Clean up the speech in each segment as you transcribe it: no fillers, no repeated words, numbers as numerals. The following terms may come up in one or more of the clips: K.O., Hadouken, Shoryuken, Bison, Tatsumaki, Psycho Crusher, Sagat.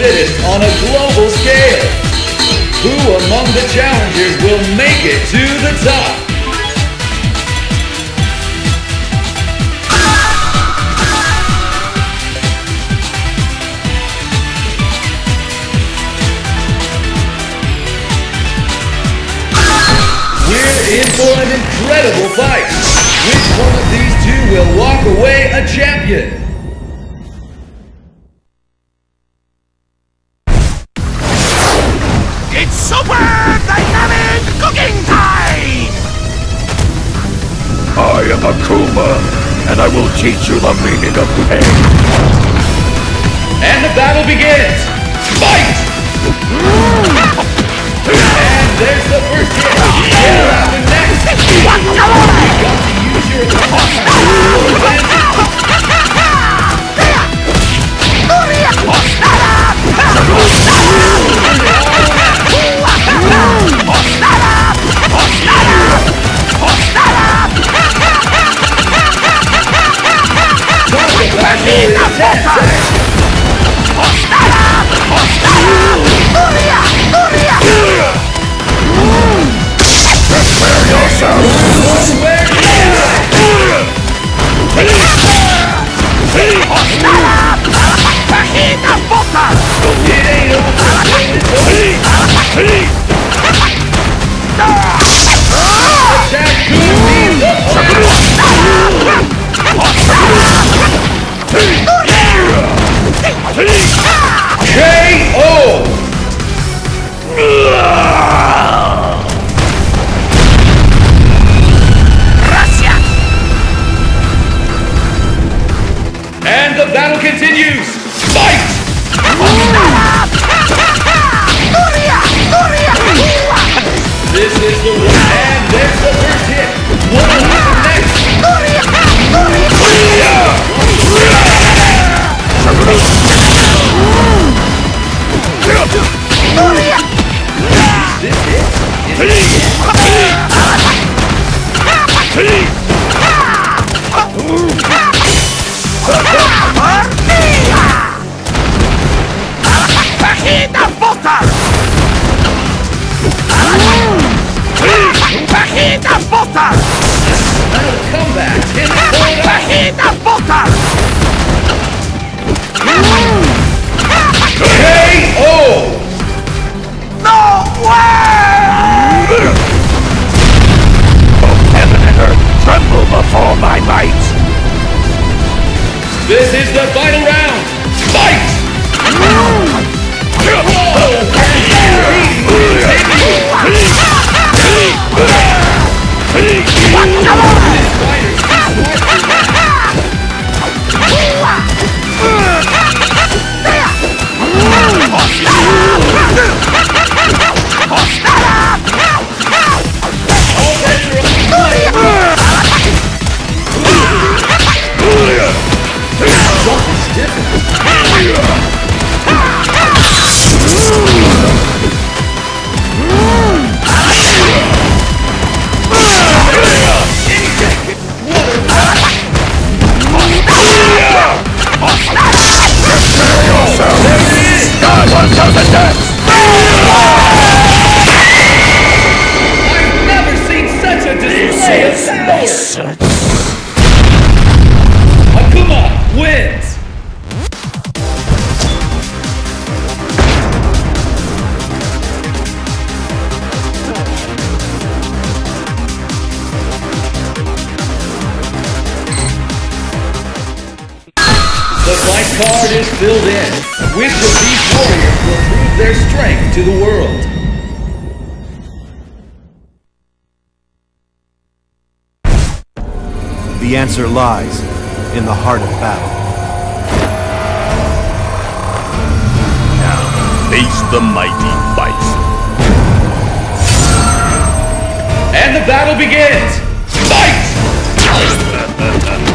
fittest on a global scale. Who among the challengers will make it to the top? We're in for an incredible fight. Which one of these two will walk away a champion? I will teach you the meaning of pain. And the battle begins! Fight! And there's the first hit! Get out the next! You've got to use your The answer lies in the heart of battle. Now, face the mighty Bison. And the battle begins! Fight! Hadouken!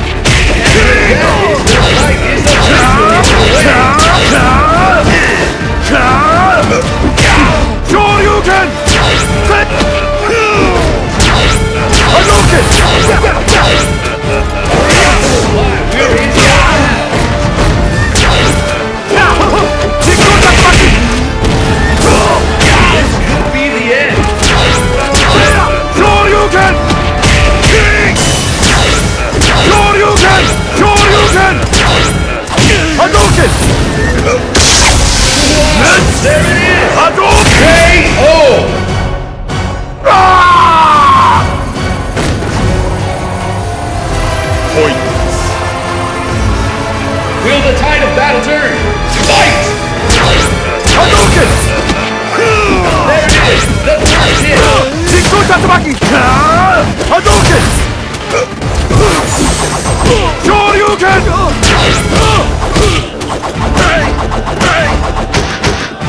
We're in the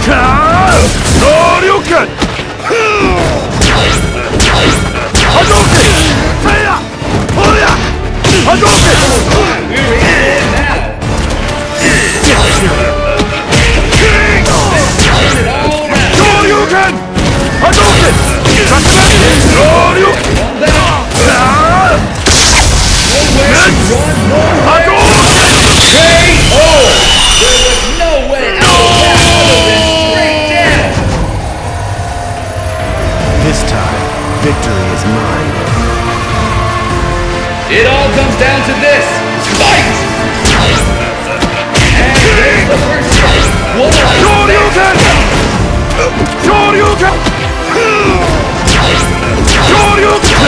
Hadouken! Hadouken! Fire! Fire! Hadouken! Hadouken! Victory is mine. It all comes down to this. Fight! And there's the first strike. What a Hadouken! Hadouken! Hadouken!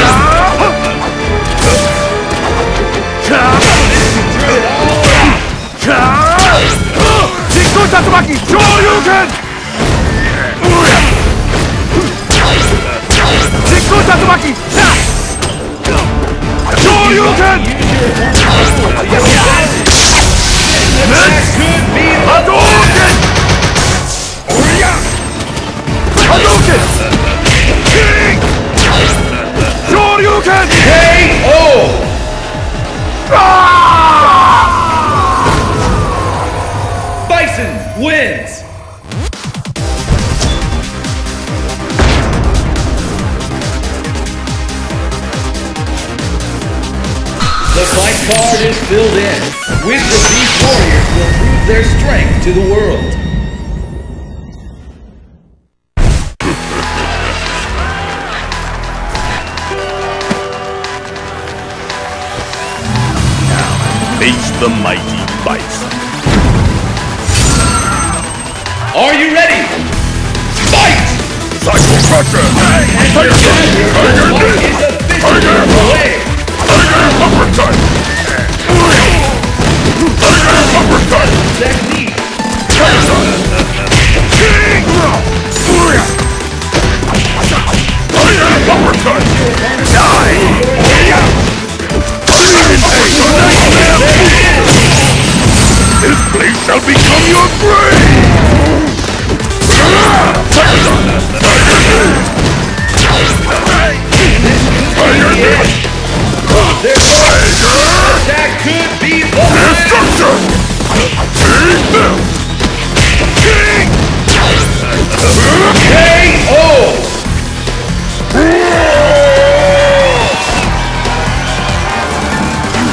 Tatsumaki! Shoryuken! This could be Hadouken! Hadouken! King! Shoryuken! K.O. Bison wins! The fight card is filled in, which of these warriors will prove their strength to the world? Now, face the mighty Bison. Are you ready? Fight! Psycho Crusher! Tiger! Uppercut! Uppercut! Technique! Uppercut! Die! This place shall become your grave! There's Tiger! That could be the destruction! King! K.O. You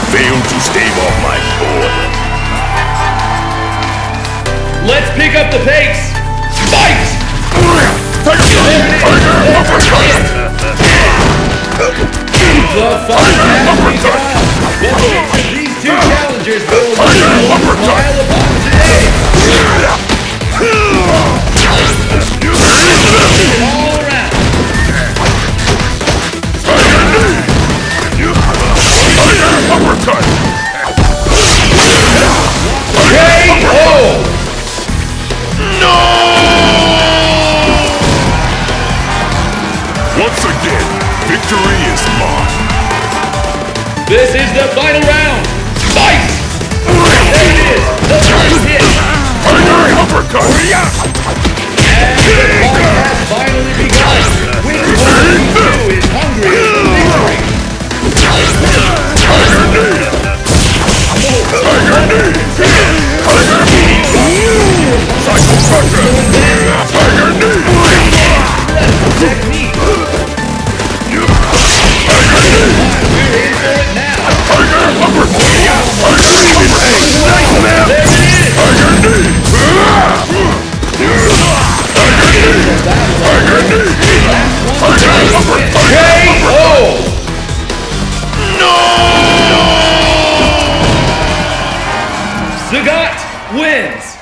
failed to stave off my board. Let's pick up the pace! Fight! Tiger! The fight has begun. We'll get to these two challengers that will be able to pile upon today. All around. K.O. No! Once again, victory is mine. This is the final round! Fight! There it is! The first hit! Tiger uppercut! And the fight has finally begun! Which one of you two is hungry for victory? Tiger knee! Tiger knee! Tiger knee! Psycho Crusher! Tiger knee! Technique! Tiger knee! Tiger uppercut! Nightmare! There it is! Tiger knee! Tiger knee! Tiger knee! Tiger uppercut! K.O. No! Sagat wins!